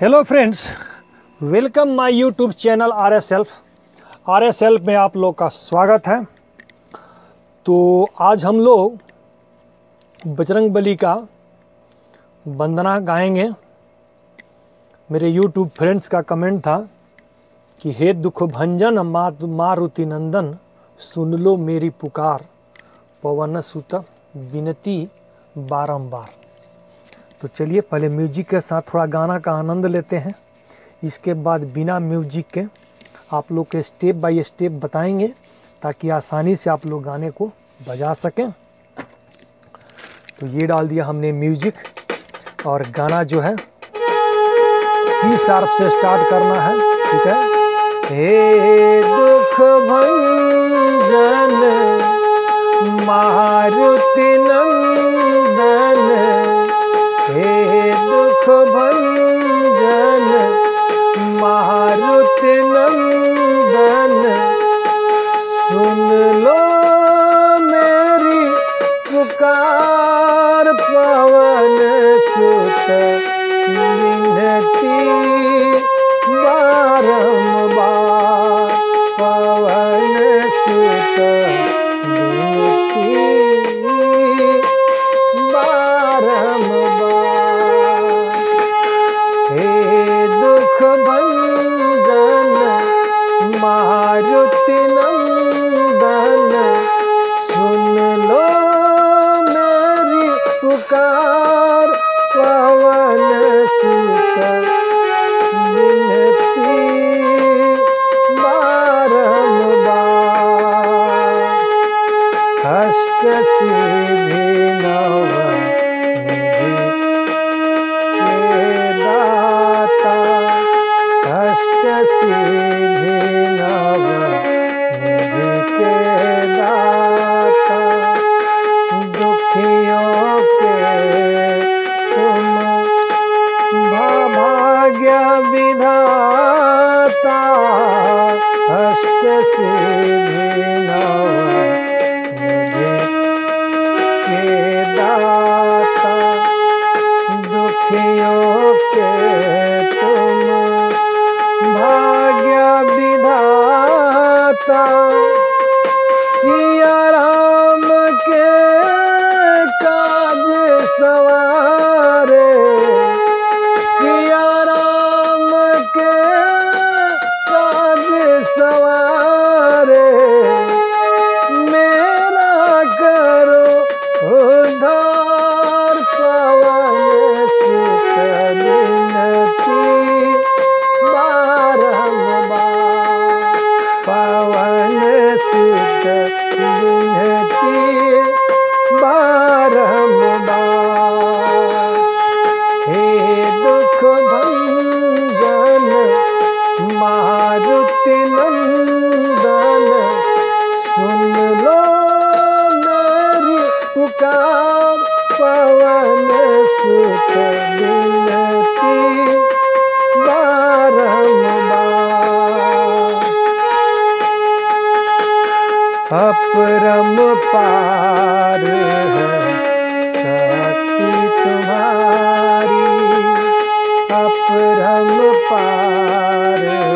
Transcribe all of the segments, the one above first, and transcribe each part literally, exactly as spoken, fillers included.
Hello friends, welcome my YouTube channel R S help. R S help में आप लोग का स्वागत है। तो आज हम लोग बजरंग बली का वंदना गाएंगे। मेरे यूट्यूब फ्रेंड्स का कमेंट था कि हे दुखः भंजन मारुति नंदन सुन लो मेरी पुकार, पवन सुत विनती बारंबार। तो चलिए पहले म्यूजिक के साथ थोड़ा गाना का आनंद लेते हैं, इसके बाद बिना म्यूजिक के आप लोग के स्टेप बाय स्टेप बताएंगे ताकि आसानी से आप लोग गाने को बजा सकें। तो ये डाल दिया हमने म्यूजिक, और गाना जो है सी शार्प से स्टार्ट करना है, ठीक है। हे दुख भंजन मारुति नंदन, हे दुख भंजन मारुति नंदन सुन लो मेरी पुकार, पवन सुत विनती बारंबार, पवन सुत विनती बारंबार। हे दुख भंजन मारुति नंदन सुन लो मेरी पुकार, पवन सुत विनती बारंबार। अष्ट सिद्धि नव निधि के दाता, अष्ट सिद्धि नव निधि के दाता, दुखियों के भाग्य विधाता। अष्ट सिद्धि नव निधि के दाता, दुखियों के तुम भाग्य विधाता। सिया राम के काज सवारे, सिया राम के काज सवारे, मेरा करो उद्धार, पवन सुत विनती बारंबार, पवन सुत विनती बारंबार। हे दुख भंजन मारुति नंदन सुन लो मेरी पुकार, पवन सुत विनती बारंबार। अपरम पार है शक्ति तुम्हारी, अपरम पार है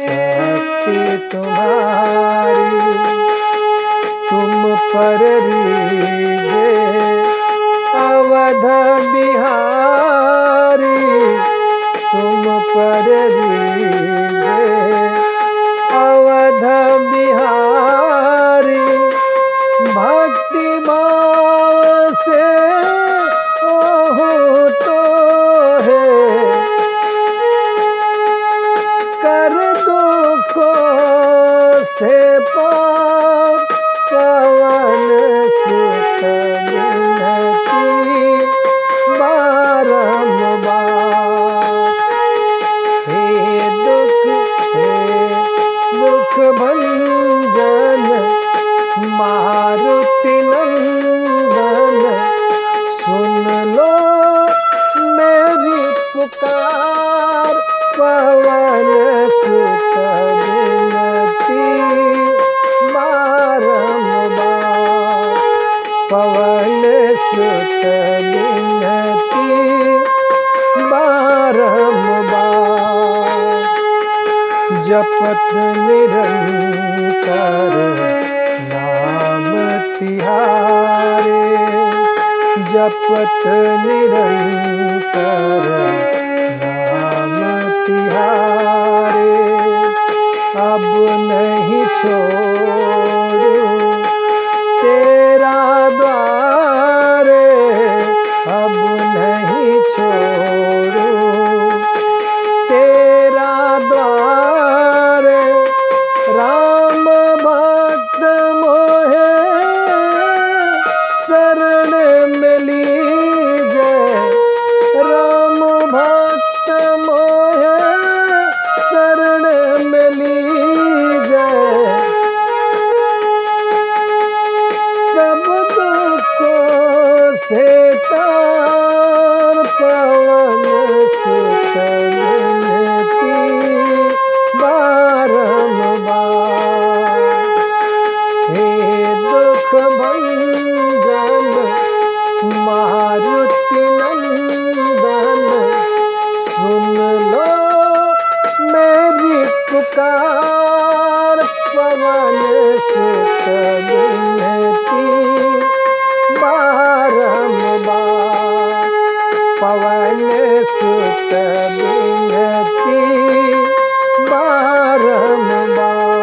शक्ति तुम्हारी। तुम पर रीजे अवध बिहारी, तुम पर रीजे अवध बिहारी। भक्ति भाव से ओहु तो है कर दुखों से पार, पवन सुत विनती बारंबार। हे दुख हे दुख भंजन मारुति नंदन सुन लो मेरी पुकार, पवन सुत विनती बारंबार, पवन सुत विनती बारंबार। बारंबार जपत निरंतर नाम तिहारे, जपत निरंतर नाम तिहारे। अब नहीं छोड़ू तेरा द्वारे, अब नहीं छोड़ू तेरा द्वारे। राम भक्त मोहे शरण मिली जय, राम भक्त मोहे शरण मिली जय। सब दुखों से तार पवन सुत मिलती बारंबार। हे दुख भंजन मारुति नंदन सुन लो मेरी पुकार, पवन सुत मिलती बारंबार, पवन सुत मिलती बारंबार।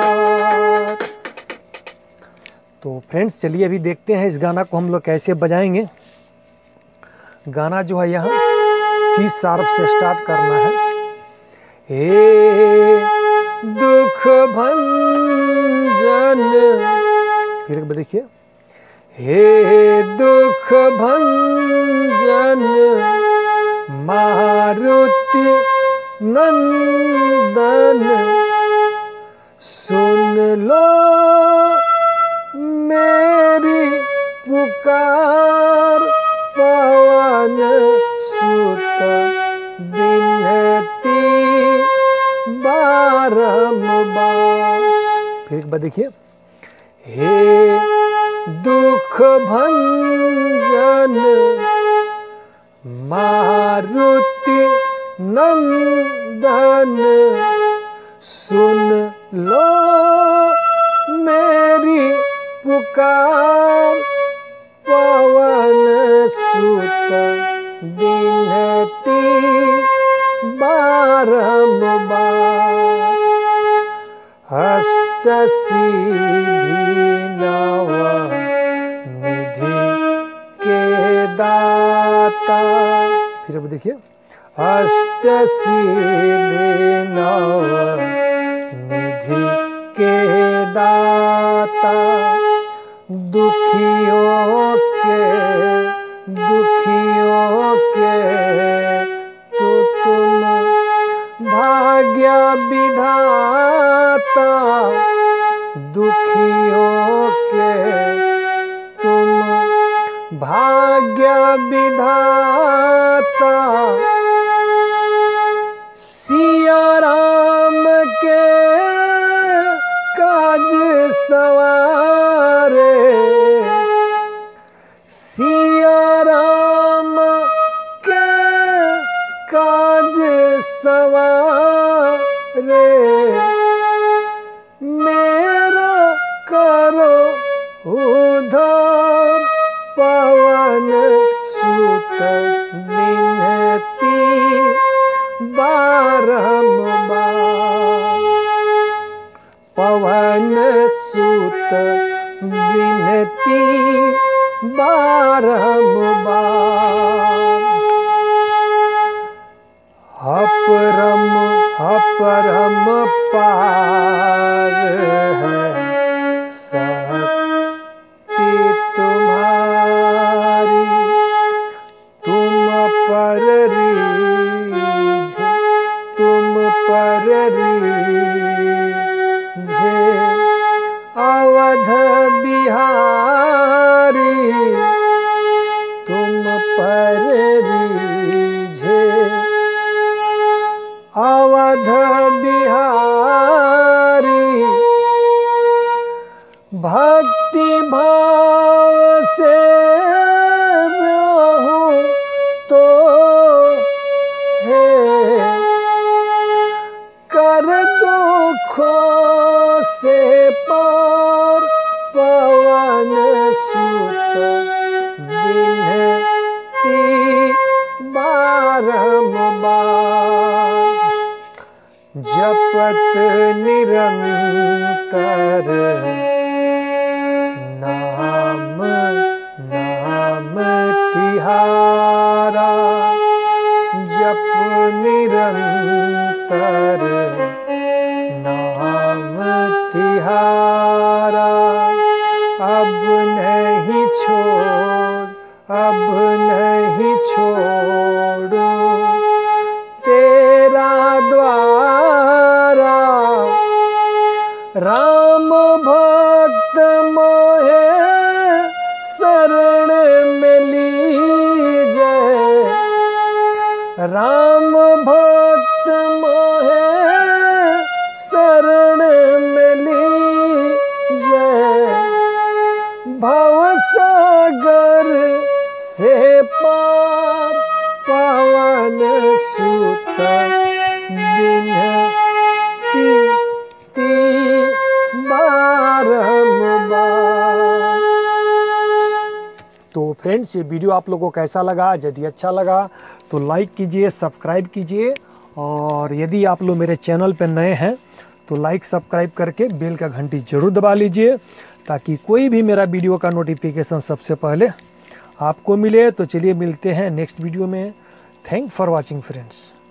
तो फ्रेंड्स चलिए अभी देखते हैं इस गाना को हम लोग कैसे बजाएंगे। गाना जो है यहाँ सी शार्प से स्टार्ट करना है। हे दुख भंजन, फिर एक बार देखिए। हे दुख भंजन मारुति नंदन सुन लो मेरी पुकार, पवन सुत बिनती बारंबार। फिर एक बार देखिए। हे दुख भंजन मारुति नंदन सुन लो मेरी पुकार, पवन सुत बिनती बारंबार। अष्ट सिद्धि नव निधि के दाता, फिर अब देखिए। अष्ट सिद्धि नव निधि के दाता, दुखियों के दुखियों के तो तुम भाग्य विधाता, दुखियों के तुम भाग्य विधाता। सिया राम के काज सवारे, सिया राम के काज सवारे। मेरा करो उधार, पवन सुत बिनती बारंबार, पवन सुत बिनती बारंबार। अपरम अपरम पार है शक्ति तुम्हारी, तुम पर जे अवध बिहारी, तुम पर जे अवध बिहारी। भक्ति भाव से ब्योहूं तो हे कर दुखों से पार पवन सुत बिनती बारंबार। जपत निरंतर नाम नाम तिहारा। जप निरंतर नाम तिहारा। अब नहीं छोड़ अब नहीं छोड़ो तेरा द्वारा। राम भक्त मोहे शरण में लीजे। राम भक्त मोहे शरण में लीजे। भवसागर से पार पवन सुत बिनती बारंबार। तो फ्रेंड्स, ये वीडियो आप लोगों को कैसा लगा? यदि अच्छा लगा तो लाइक कीजिए, सब्सक्राइब कीजिए, और यदि आप लोग मेरे चैनल पर नए हैं तो लाइक सब्सक्राइब करके बेल का घंटी जरूर दबा लीजिए, ताकि कोई भी मेरा वीडियो का नोटिफिकेशन सबसे पहले आपको मिले। तो चलिए मिलते हैं नेक्स्ट वीडियो में। Thank for watching friends.